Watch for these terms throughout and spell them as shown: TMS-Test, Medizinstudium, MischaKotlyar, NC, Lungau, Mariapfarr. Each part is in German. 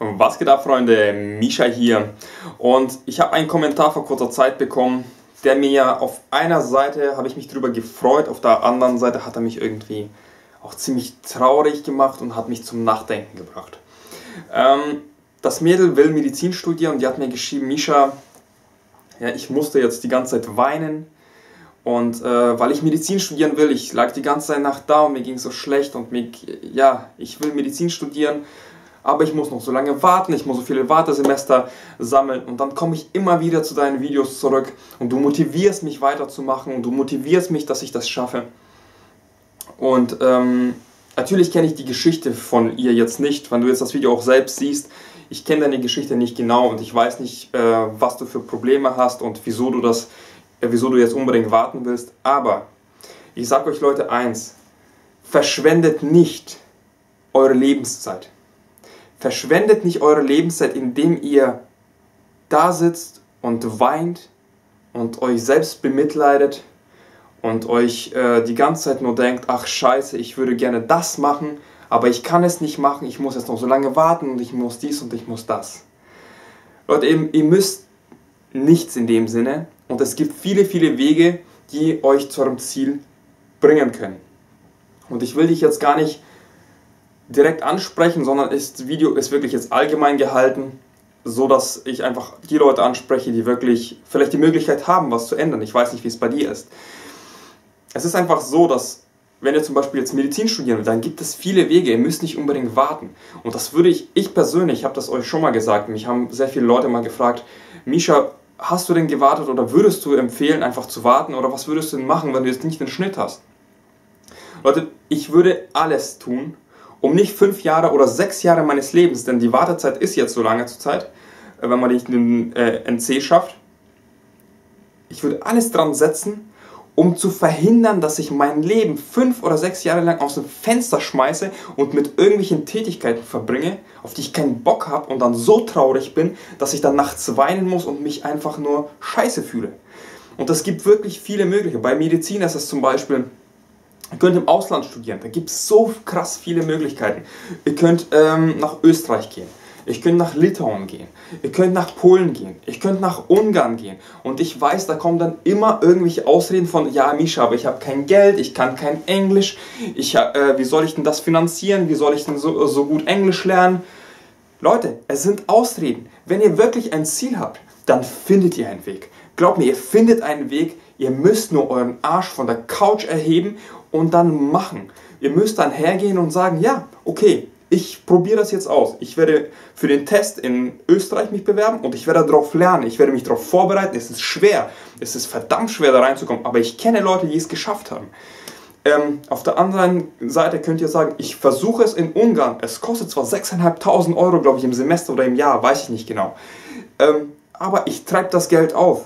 Was geht ab, Freunde? Mischa hier. Und ich habe einen Kommentar vor kurzer Zeit bekommen, der mir auf einer Seite habe ich mich drüber gefreut, auf der anderen Seite hat er mich irgendwie auch ziemlich traurig gemacht und hat mich zum Nachdenken gebracht. Das Mädel will Medizin studieren und die hat mir geschrieben: Mischa, ja, ich musste jetzt die ganze Zeit weinen und weil ich Medizin studieren will, ich lag die ganze Nacht da und mir ging es so schlecht und mir, ja, ich will Medizin studieren. Aber ich muss noch so lange warten, ich muss so viele Wartesemester sammeln und dann komme ich immer wieder zu deinen Videos zurück und du motivierst mich weiterzumachen und du motivierst mich, dass ich das schaffe. Und natürlich kenne ich die Geschichte von ihr jetzt nicht, wenn du jetzt das Video auch selbst siehst. Ich kenne deine Geschichte nicht genau und ich weiß nicht, was du für Probleme hast und wieso du jetzt unbedingt warten willst. Aber ich sage euch, Leute, eins: Verschwendet nicht eure Lebenszeit. Verschwendet nicht eure Lebenszeit, indem ihr da sitzt und weint und euch selbst bemitleidet und euch die ganze Zeit nur denkt, ach scheiße, ich würde gerne das machen, aber ich kann es nicht machen, ich muss jetzt noch so lange warten und ich muss dies und ich muss das. Leute, ihr müsst nichts in dem Sinne und es gibt viele, viele Wege, die euch zu eurem Ziel bringen können. Und ich will dich jetzt gar nicht direkt ansprechen, sondern das Video ist wirklich jetzt allgemein gehalten, so dass ich einfach die Leute anspreche, die wirklich vielleicht die Möglichkeit haben, was zu ändern. Ich weiß nicht, wie es bei dir ist. Es ist einfach so, dass wenn ihr zum Beispiel jetzt Medizin studieren wollt, dann gibt es viele Wege. Ihr müsst nicht unbedingt warten. Und das würde ich persönlich, habe das euch schon mal gesagt, mich haben sehr viele Leute mal gefragt: Mischa, hast du denn gewartet oder würdest du empfehlen, einfach zu warten, oder was würdest du denn machen, wenn du jetzt nicht den Schnitt hast? Leute, ich würde alles tun, um nicht 5 Jahre oder 6 Jahre meines Lebens, denn die Wartezeit ist jetzt so lange zur Zeit, wenn man nicht den NC schafft. Ich würde alles dran setzen, um zu verhindern, dass ich mein Leben 5 oder 6 Jahre lang aus dem Fenster schmeiße und mit irgendwelchen Tätigkeiten verbringe, auf die ich keinen Bock habe und dann so traurig bin, dass ich dann nachts weinen muss und mich einfach nur scheiße fühle. Und es gibt wirklich viele Möglichkeiten. Bei Medizin ist es zum Beispiel: Ihr könnt im Ausland studieren, da gibt es so krass viele Möglichkeiten. Ihr könnt nach Österreich gehen, ihr könnt nach Litauen gehen, ihr könnt nach Polen gehen, ihr könnt nach Ungarn gehen. Und ich weiß, da kommen dann immer irgendwelche Ausreden von: ja, Mischa, aber ich habe kein Geld, ich kann kein Englisch, wie soll ich denn das finanzieren, wie soll ich denn so gut Englisch lernen? Leute, es sind Ausreden. Wenn ihr wirklich ein Ziel habt, dann findet ihr einen Weg. Glaubt mir, ihr findet einen Weg. Ihr müsst nur euren Arsch von der Couch erheben und dann machen. Ihr müsst dann hergehen und sagen: ja, okay, ich probiere das jetzt aus. Ich werde für den Test in Österreich mich bewerben und ich werde darauf lernen. Ich werde mich darauf vorbereiten. Es ist schwer. Es ist verdammt schwer, da reinzukommen. Aber ich kenne Leute, die es geschafft haben. Auf der anderen Seite könnt ihr sagen: ich versuche es in Ungarn. Es kostet zwar 6.500 Euro, glaube ich, im Semester oder im Jahr. Weiß ich nicht genau. Aber ich treibe das Geld auf,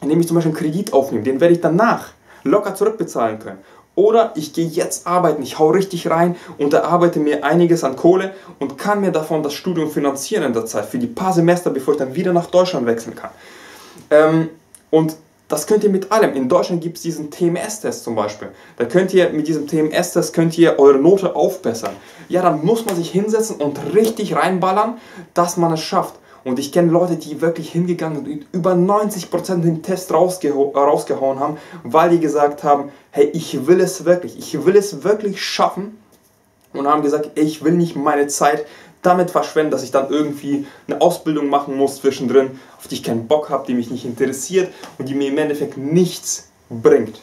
indem ich zum Beispiel einen Kredit aufnehme. Den werde ich danach locker zurückbezahlen können. Oder ich gehe jetzt arbeiten, ich hau richtig rein und erarbeite mir einiges an Kohle und kann mir davon das Studium finanzieren in der Zeit, für die paar Semester, bevor ich dann wieder nach Deutschland wechseln kann. Und das könnt ihr mit allem. In Deutschland gibt es diesen TMS-Test zum Beispiel. Da könnt ihr mit diesem TMS-Test eure Note aufbessern. Ja, dann muss man sich hinsetzen und richtig reinballern, dass man es schafft. Und ich kenne Leute, die wirklich hingegangen sind und über 90% den Test rausgehauen haben, weil die gesagt haben: hey, ich will es wirklich schaffen, und haben gesagt: ich will nicht meine Zeit damit verschwenden, dass ich dann irgendwie eine Ausbildung machen muss zwischendrin, auf die ich keinen Bock habe, die mich nicht interessiert und die mir im Endeffekt nichts bringt.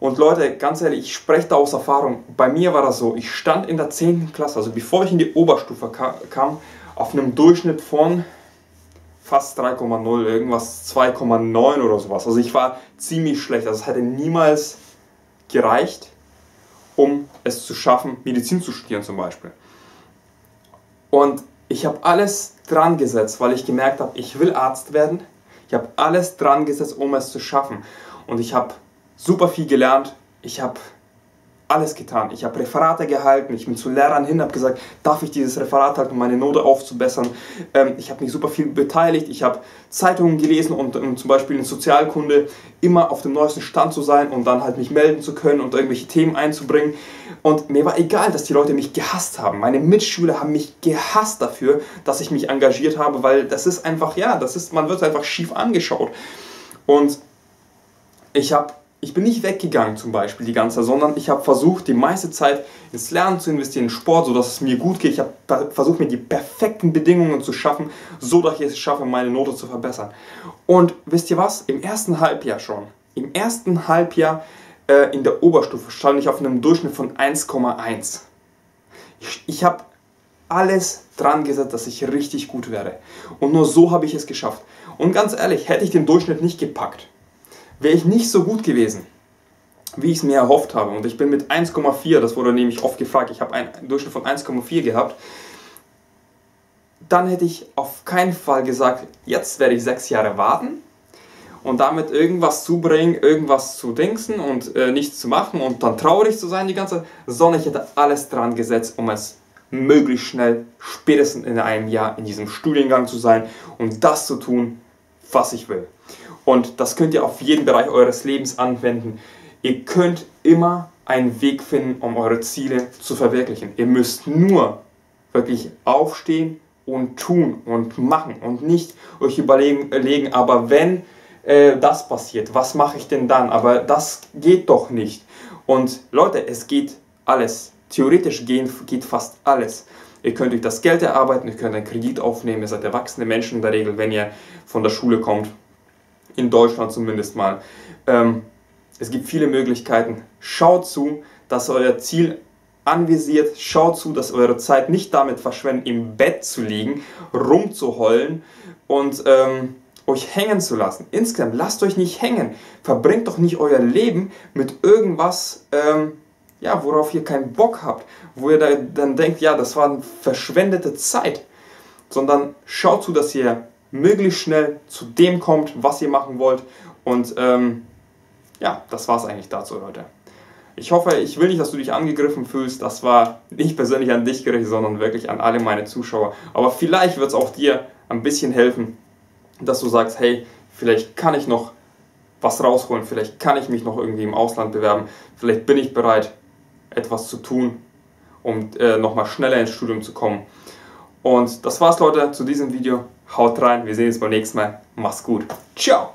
Und Leute, ganz ehrlich, ich spreche da aus Erfahrung. Bei mir war das so: ich stand in der 10. Klasse, also bevor ich in die Oberstufe kam, auf einem Durchschnitt von fast 3,0, irgendwas 2,9 oder sowas. Also ich war ziemlich schlecht. Also es hätte niemals gereicht, um es zu schaffen, Medizin zu studieren zum Beispiel. Und ich habe alles dran gesetzt, weil ich gemerkt habe, ich will Arzt werden. Ich habe alles dran gesetzt, um es zu schaffen. Und ich habe super viel gelernt. Ich habe alles getan. Ich habe Referate gehalten, ich bin zu Lehrern hin, habe gesagt, darf ich dieses Referat halten, um meine Note aufzubessern. Ich habe mich super viel beteiligt, ich habe Zeitungen gelesen und zum Beispiel in Sozialkunde immer auf dem neuesten Stand zu sein und dann halt mich melden zu können und irgendwelche Themen einzubringen. Und mir war egal, dass die Leute mich gehasst haben. Meine Mitschüler haben mich gehasst dafür, dass ich mich engagiert habe, weil das ist einfach, ja, das ist, man wird einfach schief angeschaut. Und ich bin nicht weggegangen zum Beispiel die ganze Zeit, sondern ich habe versucht, die meiste Zeit ins Lernen zu investieren, in Sport, sodass es mir gut geht. Ich habe versucht, mir die perfekten Bedingungen zu schaffen, so dass ich es schaffe, meine Note zu verbessern. Und wisst ihr was? Im ersten Halbjahr in der Oberstufe stand ich auf einem Durchschnitt von 1,1. Ich habe alles dran gesetzt, dass ich richtig gut werde. Und nur so habe ich es geschafft. Und ganz ehrlich, hätte ich den Durchschnitt nicht gepackt, wäre ich nicht so gut gewesen, wie ich es mir erhofft habe. Und ich bin mit 1,4, das wurde nämlich oft gefragt, ich habe einen Durchschnitt von 1,4 gehabt, dann hätte ich auf keinen Fall gesagt, jetzt werde ich 6 Jahre warten und damit irgendwas zubringen, irgendwas zu denken und nichts zu machen und dann traurig zu sein die ganze Zeit, sondern ich hätte alles dran gesetzt, um es möglichst schnell, spätestens in einem Jahr in diesem Studiengang zu sein und das zu tun, was ich will. Und das könnt ihr auf jeden Bereich eures Lebens anwenden. Ihr könnt immer einen Weg finden, um eure Ziele zu verwirklichen. Ihr müsst nur wirklich aufstehen und tun und machen und nicht euch überlegen, aber wenn das passiert, was mache ich denn dann? Aber das geht doch nicht. Und Leute, es geht alles. Theoretisch geht fast alles. Ihr könnt euch das Geld erarbeiten, ihr könnt einen Kredit aufnehmen, ihr seid erwachsene Menschen in der Regel, wenn ihr von der Schule kommt. In Deutschland zumindest mal. Es gibt viele Möglichkeiten. Schaut zu, dass euer Ziel anvisiert. Schaut zu, dass eure Zeit nicht damit verschwendet, im Bett zu liegen, rumzuheulen und euch hängen zu lassen. Insgesamt, lasst euch nicht hängen. Verbringt doch nicht euer Leben mit irgendwas, ja, worauf ihr keinen Bock habt. Wo ihr dann denkt, ja, das war eine verschwendete Zeit. Sondern schaut zu, dass ihr möglichst schnell zu dem kommt, was ihr machen wollt. Und ja, das war es eigentlich dazu, Leute. Ich hoffe, ich will nicht, dass du dich angegriffen fühlst. Das war nicht persönlich an dich gerichtet, sondern wirklich an alle meine Zuschauer. Aber vielleicht wird es auch dir ein bisschen helfen, dass du sagst, hey, vielleicht kann ich noch was rausholen, vielleicht kann ich mich noch irgendwie im Ausland bewerben, vielleicht bin ich bereit, etwas zu tun, um nochmal schneller ins Studium zu kommen. Und das war's, Leute, zu diesem Video. Haut rein, wir sehen uns beim nächsten Mal. Mach's gut. Ciao!